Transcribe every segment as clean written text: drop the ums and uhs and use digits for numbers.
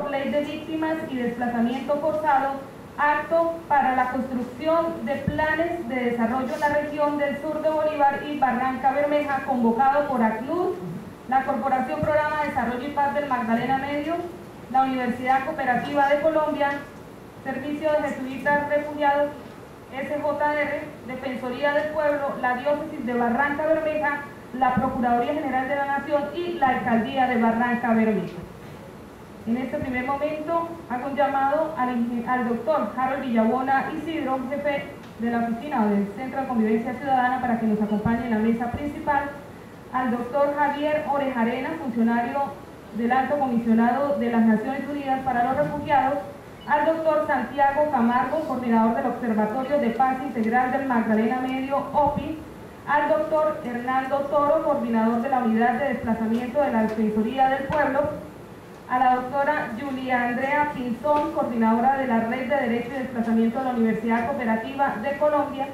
por ley de víctimas y desplazamiento forzado, acto para la construcción de planes de desarrollo en la región del sur de Bolívar y Barrancabermeja, convocado por ACNUR, la Corporación Programa de Desarrollo y Paz del Magdalena Medio, la Universidad Cooperativa de Colombia, Servicio de Jesuitas Refugiados, SJR, Defensoría del Pueblo, la Diócesis de Barrancabermeja, la Procuraduría General de la Nación y la Alcaldía de Barrancabermeja. En este primer momento hago un llamado al doctor Harold Villabona Isidro, jefe de la oficina del Centro de Convivencia Ciudadana, para que nos acompañe en la mesa principal, al doctor Javier Orejarena, funcionario del Alto Comisionado de las Naciones Unidas para los Refugiados, al doctor Santiago Camargo, coordinador del Observatorio de Paz Integral del Magdalena Medio, OPI, al doctor Hernando Toro, coordinador de la Unidad de Desplazamiento de la Defensoría del Pueblo, a la doctora Julia Andrea Pintón, coordinadora de la Red de Derecho y Desplazamiento de la Universidad Cooperativa de Colombia,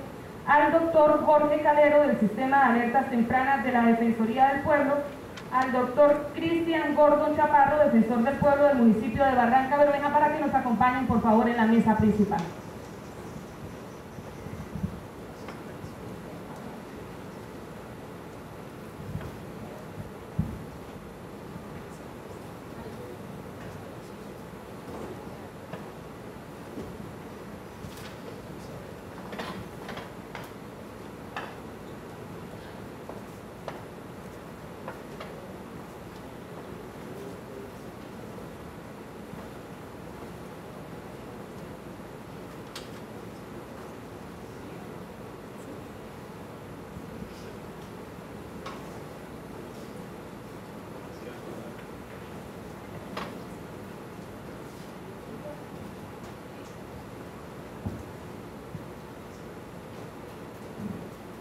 al doctor Jorge Calero, del Sistema de Alertas Tempranas de la Defensoría del Pueblo, al doctor Cristian Gordon Chaparro, defensor del pueblo del municipio de Barrancabermeja, para que nos acompañen por favor en la mesa principal.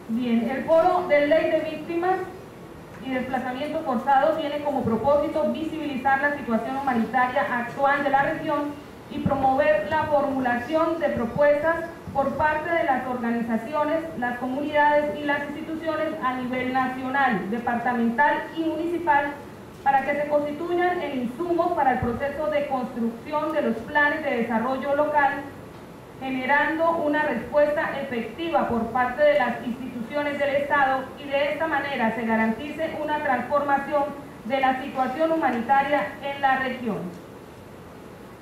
Bien, el foro de ley de víctimas y desplazamiento forzado tiene como propósito visibilizar la situación humanitaria actual de la región y promover la formulación de propuestas por parte de las organizaciones, las comunidades y las instituciones a nivel nacional, departamental y municipal, para que se constituyan en insumos para el proceso de construcción de los planes de desarrollo local, generando una respuesta efectiva por parte de las instituciones del Estado, y de esta manera se garantice una transformación de la situación humanitaria en la región.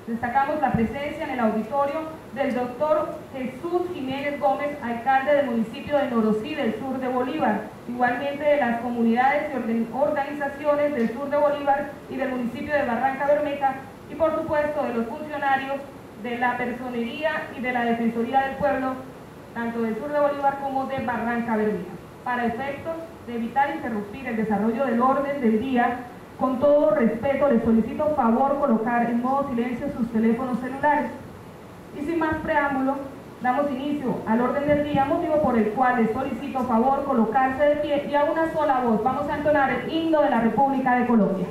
Destacamos la presencia en el auditorio del doctor Jesús Jiménez Gómez, alcalde del municipio de Norosí del sur de Bolívar, igualmente de las comunidades y organizaciones del sur de Bolívar y del municipio de Barrancabermeja, y por supuesto de los funcionarios de la Personería y de la Defensoría del Pueblo, tanto del sur de Bolívar como de Barrancabermeja, para efectos de evitar interrumpir el desarrollo del orden del día. Con todo respeto, les solicito favor colocar en modo silencio sus teléfonos celulares. Y sin más preámbulo, damos inicio al orden del día, motivo por el cual les solicito favor colocarse de pie y a una sola voz vamos a entonar el himno de la República de Colombia.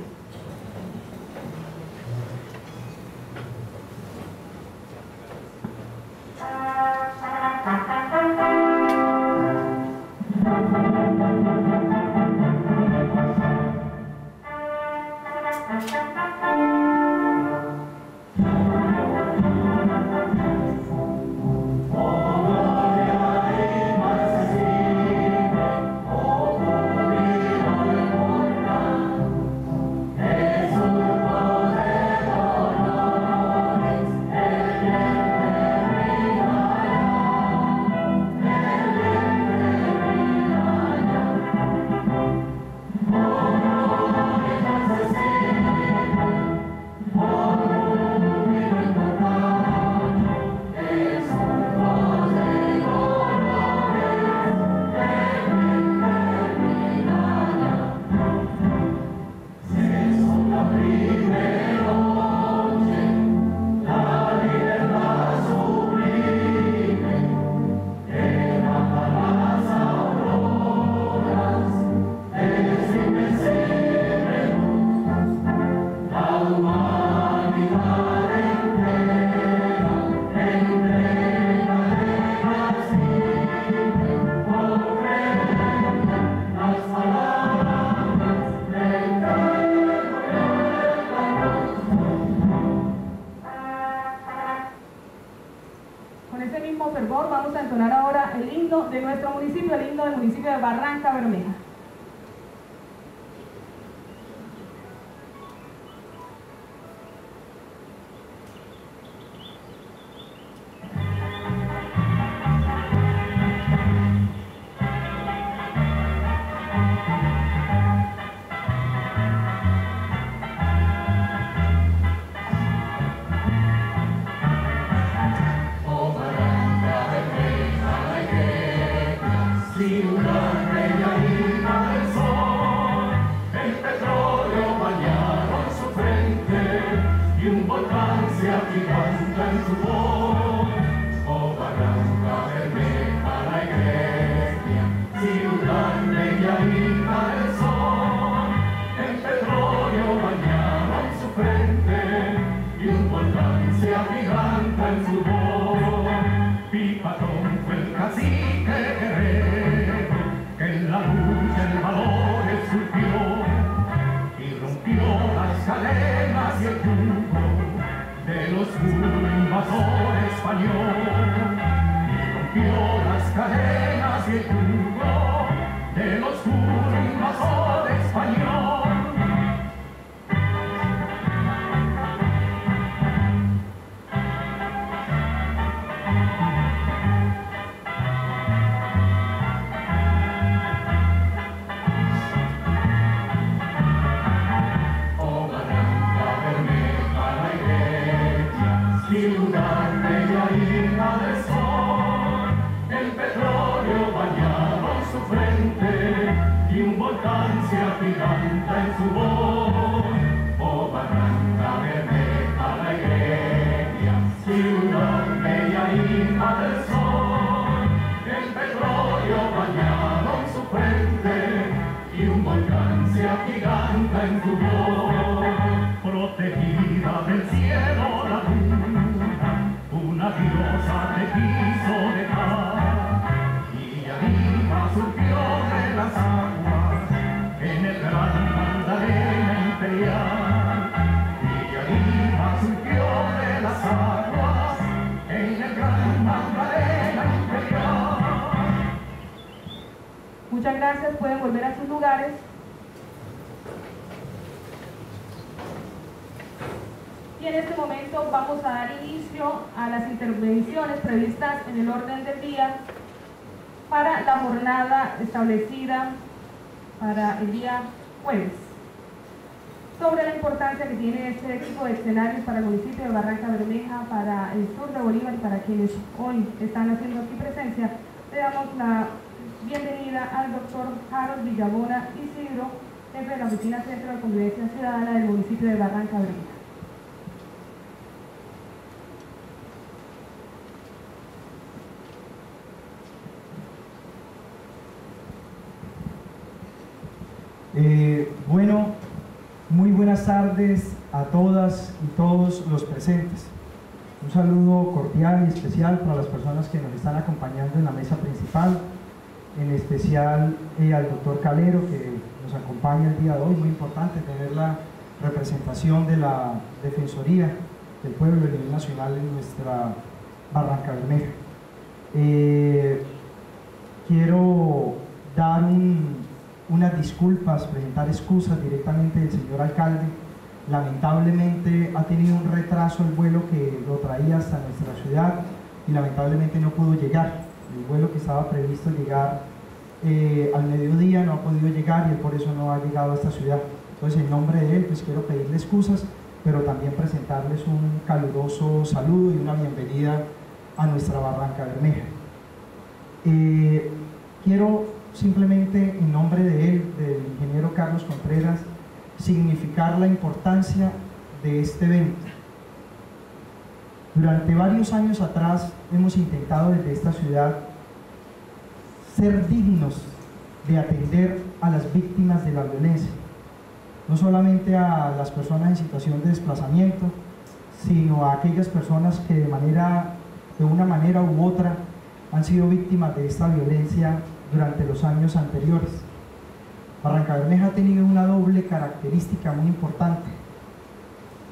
favor, vamos a entonar ahora el himno de nuestro municipio, el himno del municipio de Barrancabermeja. Muchas gracias, pueden volver a sus lugares. Y en este momento vamos a dar inicio a las intervenciones previstas en el orden del día para la jornada establecida para el día jueves, sobre la importancia que tiene este tipo de escenarios para el municipio de Barrancabermeja, para el sur de Bolívar y para quienes hoy están haciendo aquí presencia. Le damos la bienvenida al doctor Harold Villabona Isidro, jefe de la Oficina Centro de Convivencia Ciudadana del municipio de Barrancabermeja. Bueno, muy buenas tardes a todas y todos los presentes. Un saludo cordial y especial para las personas que nos están acompañando en la mesa principal, en especial al doctor Calero, que nos acompaña el día de hoy. Muy importante tener la representación de la Defensoría del Pueblo a nivel nacional en nuestra Barrancabermeja. Quiero dar unas disculpas, presentar excusas directamente del señor alcalde. Lamentablemente ha tenido un retraso el vuelo que lo traía hasta nuestra ciudad y lamentablemente no pudo llegar. El vuelo que estaba previsto llegar al mediodía no ha podido llegar y por eso no ha llegado a esta ciudad. Entonces, en nombre de él, pues quiero pedirle excusas, pero también presentarles un caluroso saludo y una bienvenida a nuestra Barrancabermeja. Quiero simplemente, en nombre de él, del ingeniero Carlos Contreras, significar la importancia de este evento. Durante varios años atrás hemos intentado desde esta ciudad ser dignos de atender a las víctimas de la violencia, no solamente a las personas en situación de desplazamiento, sino a aquellas personas que de una manera u otra han sido víctimas de esta violencia durante los años anteriores. Barrancabermeja ha tenido una doble característica muy importante.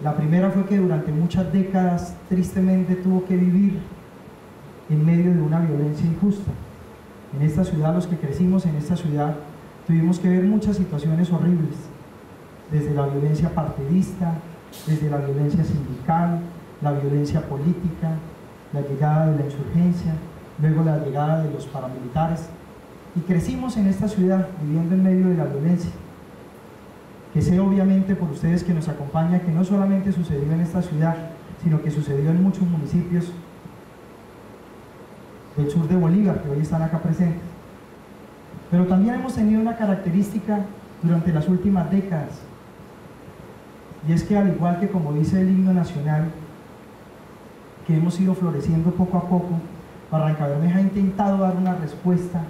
La primera fue que durante muchas décadas tristemente tuvo que vivir en medio de una violencia injusta. En esta ciudad, los que crecimos en esta ciudad, tuvimos que ver muchas situaciones horribles, desde la violencia partidista, desde la violencia sindical, la violencia política, la llegada de la insurgencia, luego la llegada de los paramilitares. Y crecimos en esta ciudad viviendo en medio de la violencia, que sé obviamente por ustedes que nos acompaña que no solamente sucedió en esta ciudad, sino que sucedió en muchos municipios del sur de Bolívar, que hoy están acá presentes. Pero también hemos tenido una característica durante las últimas décadas, y es que, al igual que como dice el himno nacional, que hemos ido floreciendo poco a poco, Barrancabermeja ha intentado dar una respuesta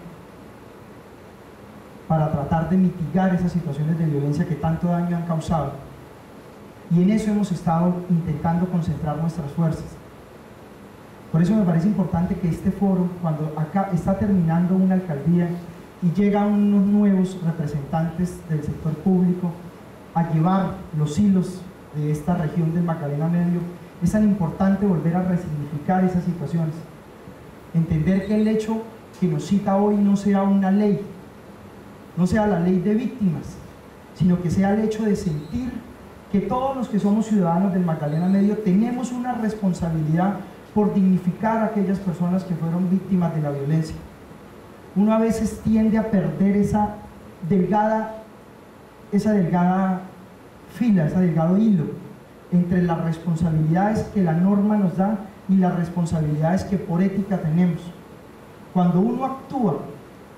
para tratar de mitigar esas situaciones de violencia que tanto daño han causado, y en eso hemos estado intentando concentrar nuestras fuerzas. Por eso me parece importante que este foro, cuando acá está terminando una alcaldía y llegan unos nuevos representantes del sector público a llevar los hilos de esta región del Magdalena Medio, es tan importante volver a resignificar esas situaciones, entender que el hecho que nos cita hoy no sea una ley, no sea la ley de víctimas, sino que sea el hecho de sentir que todos los que somos ciudadanos del Magdalena Medio tenemos una responsabilidad por dignificar a aquellas personas que fueron víctimas de la violencia. Uno a veces tiende a perder esa delgada fila, ese delgado hilo entre las responsabilidades que la norma nos da y las responsabilidades que por ética tenemos. Cuando uno actúa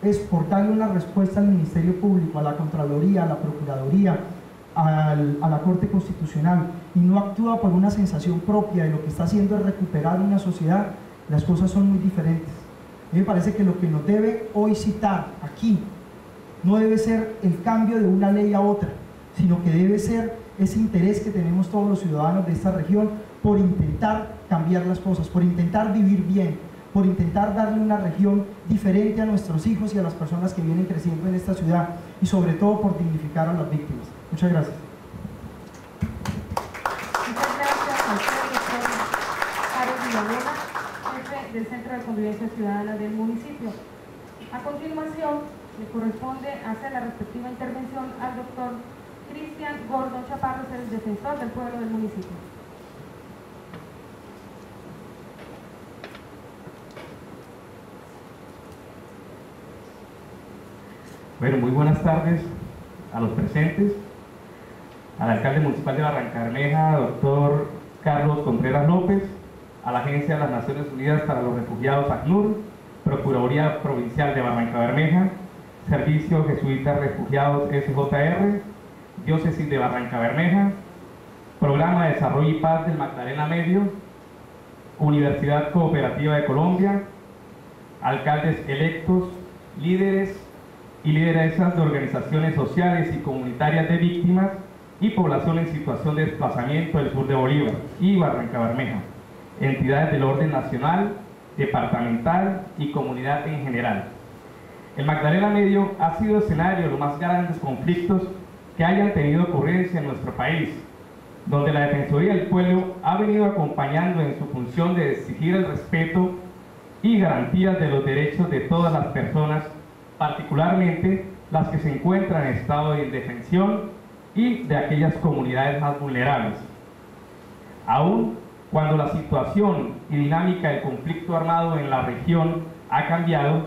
es por darle una respuesta al Ministerio Público, a la Contraloría, a la Procuraduría, a la Corte Constitucional, y no actúa por una sensación propia de lo que está haciendo es recuperar una sociedad, las cosas son muy diferentes. A mí me parece que lo que nos debe hoy citar aquí no debe ser el cambio de una ley a otra, sino que debe ser ese interés que tenemos todos los ciudadanos de esta región por intentar cambiar las cosas, por intentar vivir bien, por intentar darle una región diferente a nuestros hijos y a las personas que vienen creciendo en esta ciudad, y sobre todo por dignificar a las víctimas. Muchas gracias. Muchas gracias a usted, doctor Harold Villabona, jefe del Centro de Convivencia Ciudadana del municipio. A continuación, le corresponde hacer la respectiva intervención al doctor Cristian Gordon Chaparro, el defensor del pueblo del municipio. Bueno, muy buenas tardes a los presentes, al alcalde municipal de Barrancabermeja, doctor Carlos Contreras López, a la Agencia de las Naciones Unidas para los Refugiados ACNUR, Procuraduría Provincial de Barrancabermeja, Servicio Jesuitas Refugiados SJR, Diócesis de Barrancabermeja, Programa de Desarrollo y Paz del Magdalena Medio, Universidad Cooperativa de Colombia, alcaldes electos, líderes y lideresas de organizaciones sociales y comunitarias de víctimas y población en situación de desplazamiento del sur de Bolívar y Barrancabermeja, entidades del orden nacional, departamental y comunidad en general. El Magdalena Medio ha sido escenario de los más grandes conflictos que hayan tenido ocurrencia en nuestro país, donde la Defensoría del Pueblo ha venido acompañando en su función de exigir el respeto y garantías de los derechos de todas las personas, particularmente las que se encuentran en estado de indefensión y de aquellas comunidades más vulnerables. Aun cuando la situación y dinámica del conflicto armado en la región ha cambiado,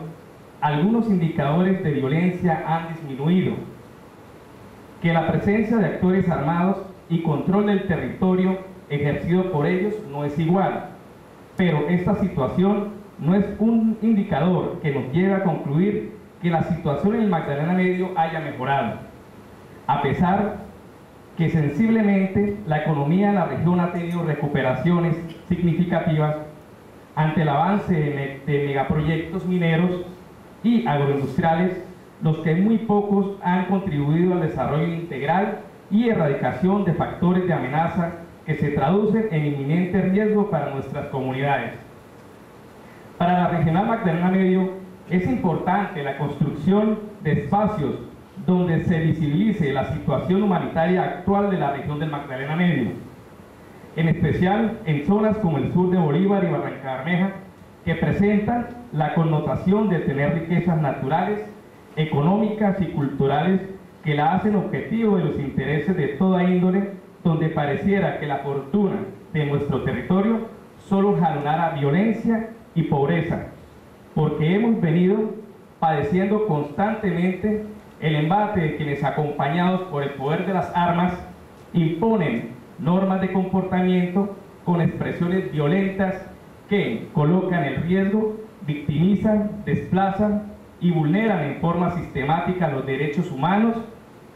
algunos indicadores de violencia han disminuido. Que la presencia de actores armados y control del territorio ejercido por ellos no es igual, pero esta situación no es un indicador que nos lleve a concluir que la situación en el Magdalena Medio haya mejorado, a pesar que sensiblemente la economía de la región ha tenido recuperaciones significativas ante el avance de megaproyectos mineros y agroindustriales, los que muy pocos han contribuido al desarrollo integral y erradicación de factores de amenaza que se traducen en inminente riesgo para nuestras comunidades. Para la regional Magdalena Medio es importante la construcción de espacios donde se visibilice la situación humanitaria actual de la región del Magdalena Medio, en especial en zonas como el sur de Bolívar y Barrancabermeja, que presentan la connotación de tener riquezas naturales, económicas y culturales que la hacen objetivo de los intereses de toda índole, donde pareciera que la fortuna de nuestro territorio solo jalonara violencia y pobreza, porque hemos venido padeciendo constantemente el embate de quienes, acompañados por el poder de las armas, imponen normas de comportamiento con expresiones violentas que colocan en riesgo, victimizan, desplazan y vulneran en forma sistemática los derechos humanos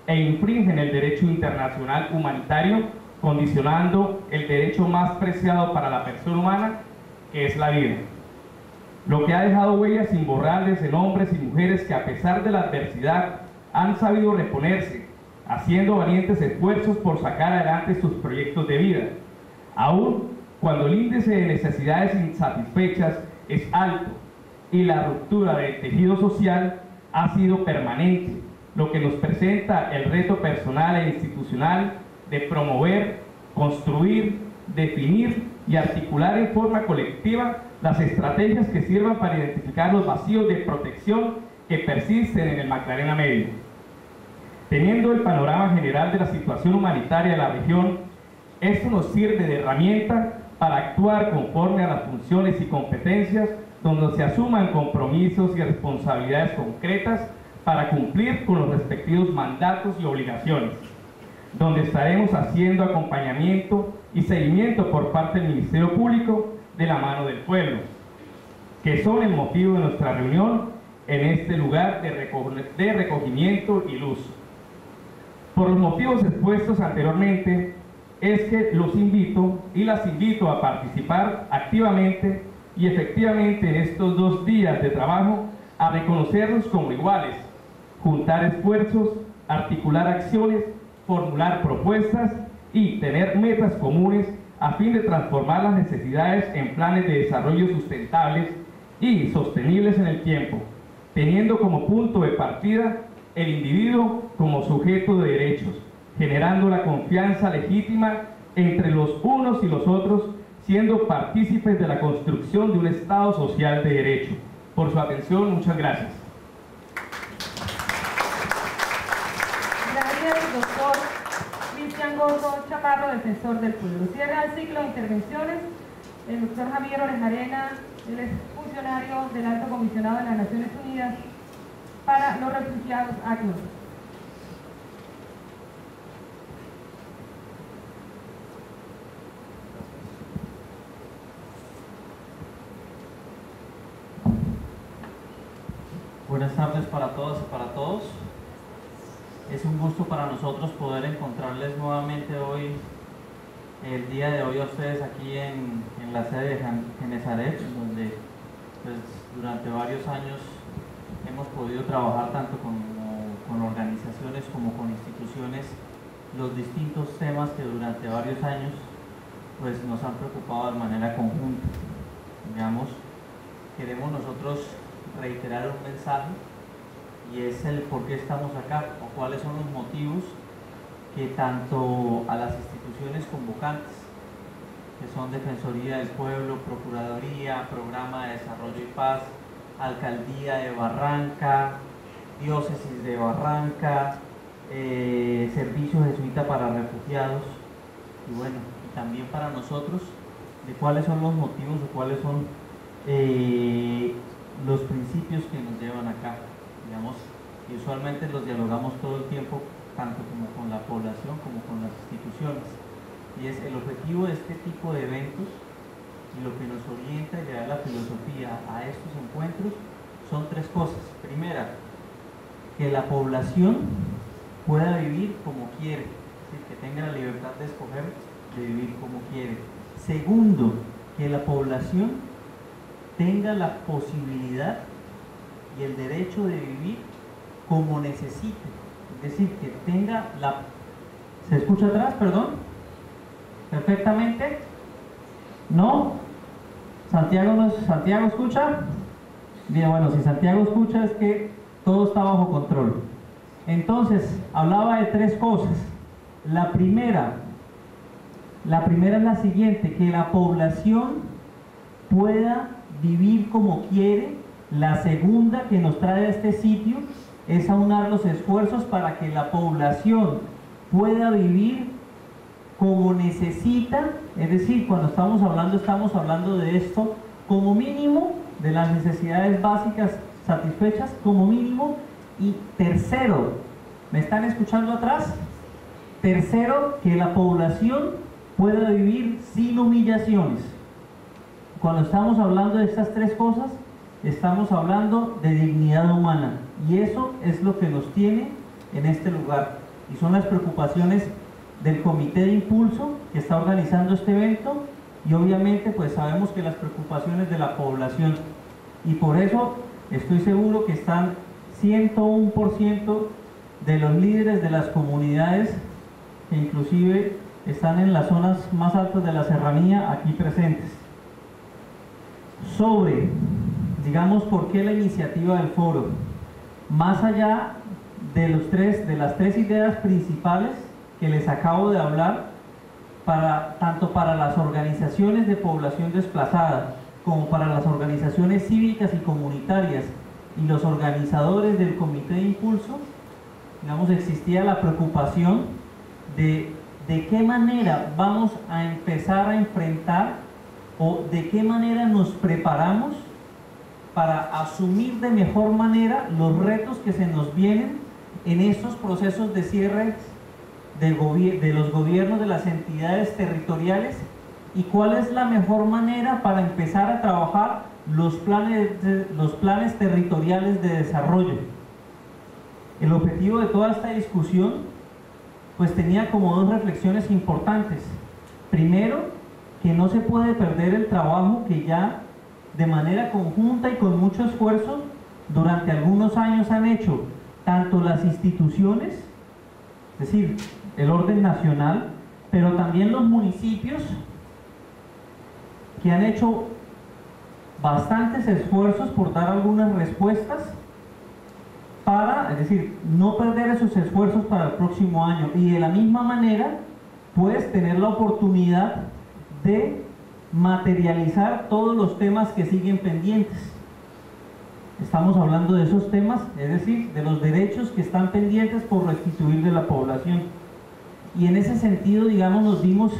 e infringen el derecho internacional humanitario, condicionando el derecho más preciado para la persona humana, que es la vida. Lo que ha dejado huellas imborrables en hombres y mujeres que, a pesar de la adversidad, han sabido reponerse, haciendo valientes esfuerzos por sacar adelante sus proyectos de vida, aún cuando el índice de necesidades insatisfechas es alto y la ruptura del tejido social ha sido permanente, lo que nos presenta el reto personal e institucional de promover, construir, definir y articular en forma colectiva las estrategias que sirvan para identificar los vacíos de protección que persisten en el Magdalena Medio. Teniendo el panorama general de la situación humanitaria de la región, esto nos sirve de herramienta para actuar conforme a las funciones y competencias donde se asuman compromisos y responsabilidades concretas para cumplir con los respectivos mandatos y obligaciones, donde estaremos haciendo acompañamiento y seguimiento por parte del Ministerio Público de la mano del pueblo, que son el motivo de nuestra reunión en este lugar de recogimiento y luz. Por los motivos expuestos anteriormente, es que los invito y las invito a participar activamente y efectivamente en estos 2 días de trabajo, a reconocernos como iguales, juntar esfuerzos, articular acciones, formular propuestas y tener metas comunes a fin de transformar las necesidades en planes de desarrollo sustentables y sostenibles en el tiempo, teniendo como punto de partida el individuo como sujeto de derechos, generando la confianza legítima entre los unos y los otros, siendo partícipes de la construcción de un Estado social de derecho. Por su atención, muchas gracias. Gracias, doctor Cristian Gordon Chaparro, defensor del pueblo. Cierra el ciclo de intervenciones el doctor Javier Orejarena, el exfuncionario del Alto Comisionado de las Naciones Unidas para los Refugiados, ACNUR. Buenas tardes para todas y para todos. Es un gusto para nosotros poder encontrarles nuevamente hoy, el día de hoy, a ustedes aquí en la sede de Genesaret, donde pues, durante varios años hemos podido trabajar tanto con organizaciones como con instituciones los distintos temas que durante varios años pues, nos han preocupado de manera conjunta. Digamos, queremos nosotros reiterar un mensaje, y es el por qué estamos acá o cuáles son los motivos que tanto a las instituciones convocantes, que son Defensoría del Pueblo, Procuraduría, Programa de Desarrollo y Paz, Alcaldía de Barranca, Diócesis de Barranca, Servicio Jesuita para Refugiados, y bueno, y también para nosotros, de cuáles son los motivos o cuáles son los principios que nos llevan acá, digamos, y usualmente los dialogamos todo el tiempo, tanto como con la población como con las instituciones, y es el objetivo de este tipo de eventos, y lo que nos orienta y le da la filosofía a estos encuentros son 3 cosas. Primera, que la población pueda vivir como quiere, es decir, que tenga la libertad de escoger de vivir como quiere. Segundo, que la población tenga la posibilidad y el derecho de vivir como necesite, es decir, que tenga la... ¿Se escucha atrás, perdón? ¿Perfectamente? ¿No? ¿Santiago no? ¿Santiago escucha? Bien, bueno, si Santiago escucha es que todo está bajo control. Entonces, hablaba de 3 cosas. La primera es la siguiente, que la población pueda vivir como quiere. La segunda que nos trae a este sitio es aunar los esfuerzos para que la población pueda vivir como necesita, es decir, cuando estamos hablando de esto, como mínimo, de las necesidades básicas satisfechas, como mínimo. Y tercero, ¿me están escuchando atrás? Tercero, que la población pueda vivir sin humillaciones. Cuando estamos hablando de estas tres cosas, estamos hablando de dignidad humana, y eso es lo que nos tiene en este lugar, y son las preocupaciones del comité de impulso que está organizando este evento, y obviamente pues sabemos que las preocupaciones de la población, y por eso estoy seguro que están 101% de los líderes de las comunidades que inclusive están en las zonas más altas de la serranía aquí presentes. Sobre, digamos, por qué la iniciativa del foro, más allá de las tres ideas principales que les acabo de hablar, tanto para las organizaciones de población desplazada como para las organizaciones cívicas y comunitarias y los organizadores del comité de impulso, digamos, existía la preocupación de qué manera vamos a empezar a enfrentar o de qué manera nos preparamos para asumir de mejor manera los retos que se nos vienen en estos procesos de cierre de los gobiernos de las entidades territoriales, y cuál es la mejor manera para empezar a trabajar los planes territoriales de desarrollo. El objetivo de toda esta discusión pues tenía como dos reflexiones importantes. Primero, que no se puede perder el trabajo que ya de manera conjunta y con mucho esfuerzo durante algunos años han hecho tanto las instituciones, es decir, el orden nacional, pero también los municipios, que han hecho bastantes esfuerzos por dar algunas respuestas para, es decir, no perder esos esfuerzos para el próximo año, y de la misma manera puedes tener la oportunidad de materializar todos los temas que siguen pendientes. Estamos hablando de esos temas, es decir, de los derechos que están pendientes por restituir de la población, y en ese sentido, digamos, nos vimos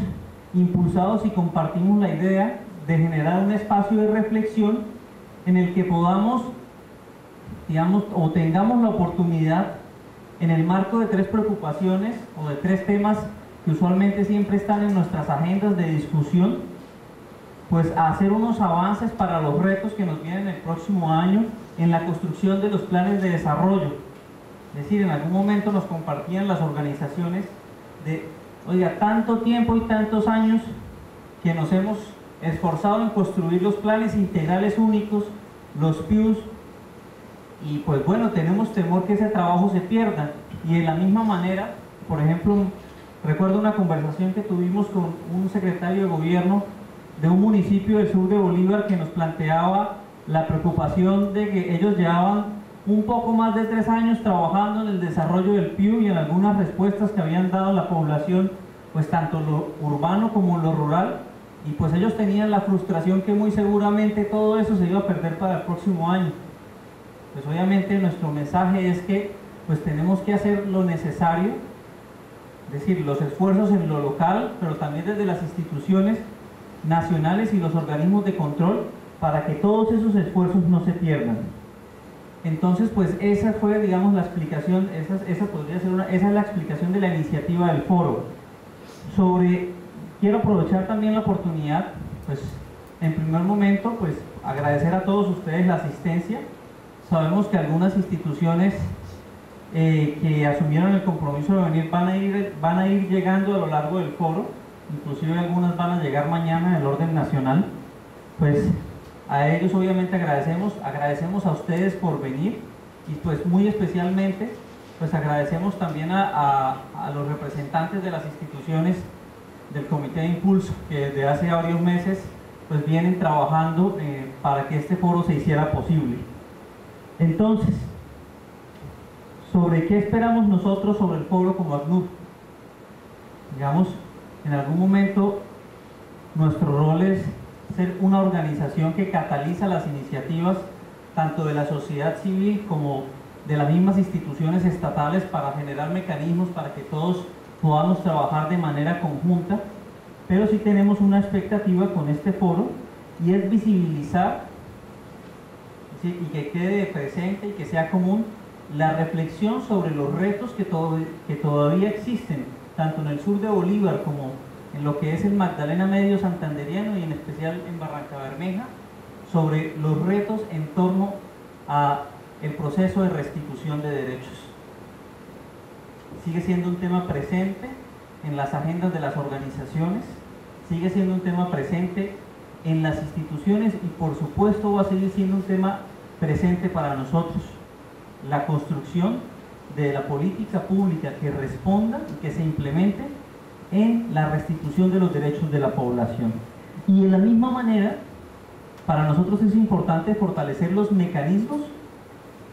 impulsados y compartimos la idea de generar un espacio de reflexión en el que podamos, digamos, o tengamos la oportunidad, en el marco de tres preocupaciones o de tres temas que usualmente siempre están en nuestras agendas de discusión, pues a hacer unos avances para los retos que nos vienen el próximo año en la construcción de los planes de desarrollo. Es decir, en algún momento nos compartían las organizaciones de, oiga, tanto tiempo y tantos años que nos hemos esforzado en construir los planes integrales únicos, los PIUS, y pues bueno, tenemos temor que ese trabajo se pierda. Y de la misma manera, por ejemplo, recuerdo una conversación que tuvimos con un secretario de gobierno de un municipio del sur de Bolívar que nos planteaba la preocupación de que ellos llevaban un poco más de 3 años trabajando en el desarrollo del PIU, y en algunas respuestas que habían dado a la población, pues tanto lo urbano como lo rural, y pues ellos tenían la frustración que muy seguramente todo eso se iba a perder para el próximo año. Pues obviamente nuestro mensaje es que pues tenemos que hacer lo necesario, es decir, los esfuerzos en lo local, pero también desde las instituciones nacionales y los organismos de control, para que todos esos esfuerzos no se pierdan. Entonces pues esa fue, digamos, la explicación, esa es la explicación de la iniciativa del foro. Quiero aprovechar también la oportunidad, pues en primer momento pues agradecer a todos ustedes la asistencia. Sabemos que algunas instituciones que asumieron el compromiso de venir van a ir llegando a lo largo del foro, inclusive algunas van a llegar mañana en el orden nacional. Pues a ellos obviamente agradecemos a ustedes por venir, y pues muy especialmente pues agradecemos también a los representantes de las instituciones del comité de impulso, que desde hace varios meses pues vienen trabajando para que este foro se hiciera posible. Entonces, ¿sobre qué esperamos nosotros sobre el foro como ACNUR? Digamos, en algún momento nuestro rol es ser una organización que cataliza las iniciativas tanto de la sociedad civil como de las mismas instituciones estatales para generar mecanismos para que todos podamos trabajar de manera conjunta, pero sí tenemos una expectativa con este foro y es visibilizar y que quede presente y que sea común la reflexión sobre los retos que todavía existen, tanto en el sur de Bolívar como en lo que es el Magdalena Medio santanderiano y en especial en Barrancabermeja, sobre los retos en torno al proceso de restitución de derechos. Sigue siendo un tema presente en las agendas de las organizaciones, sigue siendo un tema presente en las instituciones y por supuesto va a seguir siendo un tema presente para nosotros. La construcción de la política pública que responda y que se implemente en la restitución de los derechos de la población. Y de la misma manera, para nosotros es importante fortalecer los mecanismos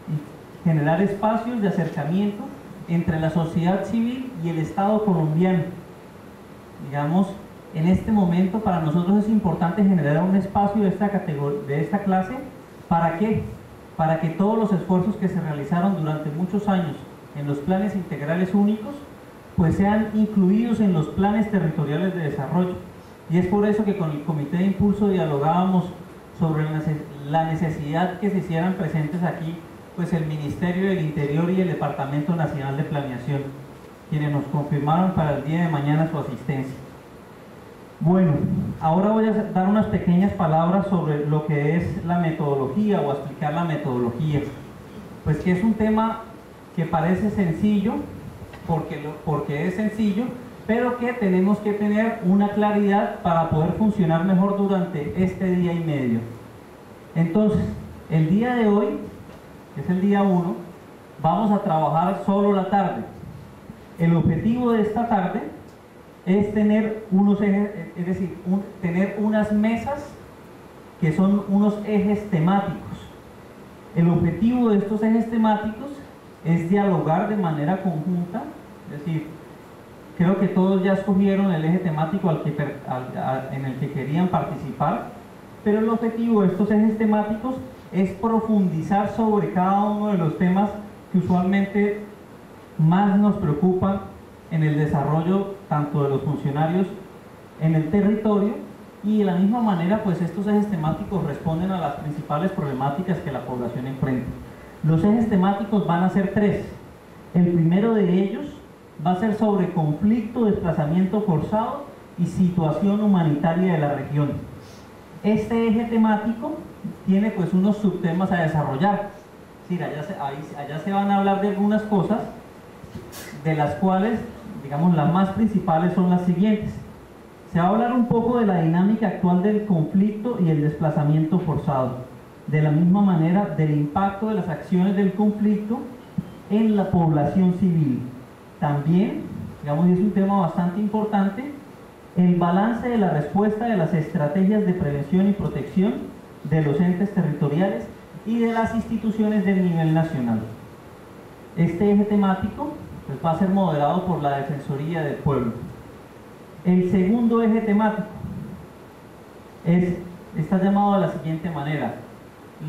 y generar espacios de acercamiento entre la sociedad civil y el Estado colombiano. Digamos, en este momento para nosotros es importante generar un espacio de esta clase. ¿Para qué? Para que todos los esfuerzos que se realizaron durante muchos años en los planes integrales únicos pues sean incluidos en los planes territoriales de desarrollo. Y es por eso que con el Comité de Impulso dialogábamos sobre la necesidad que se hicieran presentes aquí pues el Ministerio del Interior y el Departamento Nacional de Planeación, quienes nos confirmaron para el día de mañana su asistencia. Bueno, ahora voy a dar unas pequeñas palabras sobre lo que es la metodología o explicar la metodología, pues que es un tema que parece sencillo, porque es sencillo, pero que tenemos que tener una claridad para poder funcionar mejor durante este día y medio. Entonces, el día de hoy, que es el día 1, vamos a trabajar solo la tarde. El objetivo de esta tarde es tener tener unas mesas que son unos ejes temáticos. El objetivo de estos ejes temáticos es dialogar de manera conjunta, es decir, creo que todos ya escogieron el eje temático en el que querían participar, pero el objetivo de estos ejes temáticos es profundizar sobre cada uno de los temas que usualmente más nos preocupan en el desarrollo tanto de los funcionarios en el territorio, y de la misma manera pues estos ejes temáticos responden a las principales problemáticas que la población enfrenta. Los ejes temáticos van a ser 3. El primero de ellos va a ser sobre conflicto, desplazamiento forzado y situación humanitaria de la región. Este eje temático tiene pues unos subtemas a desarrollar, es decir, allá se van a hablar de algunas cosas, de las cuales, digamos, las más principales son las siguientes. Se va a hablar un poco de la dinámica actual del conflicto y el desplazamiento forzado, de la misma manera del impacto de las acciones del conflicto en la población civil. También, digamos, y es un tema bastante importante, el balance de la respuesta de las estrategias de prevención y protección de los entes territoriales y de las instituciones del nivel nacional. Este eje temático pues, va a ser moderado por la Defensoría del Pueblo. El segundo eje temático está llamado de la siguiente manera.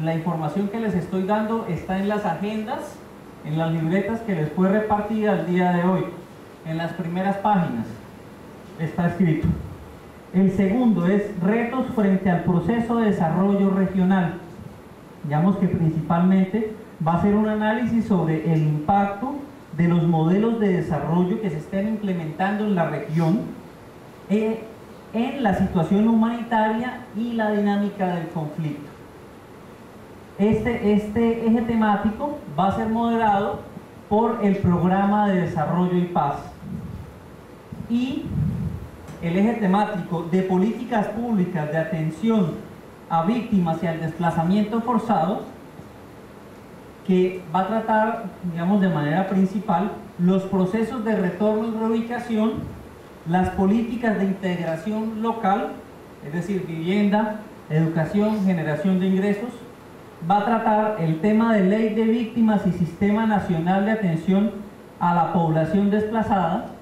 La información que les estoy dando está en las agendas, en las libretas que les fue repartida el día de hoy. En las primeras páginas está escrito. El segundo es retos frente al proceso de desarrollo regional. Digamos que principalmente va a ser un análisis sobre el impacto de los modelos de desarrollo que se estén implementando en la región, en la situación humanitaria y la dinámica del conflicto. Este eje temático va a ser moderado por el Programa de Desarrollo y Paz. Y el eje temático de políticas públicas de atención a víctimas y al desplazamiento forzado, que va a tratar, digamos, de manera principal los procesos de retorno y reubicación, las políticas de integración local, es decir, vivienda, educación, generación de ingresos. Va a tratar el tema de ley de víctimas y sistema nacional de atención a la población desplazada.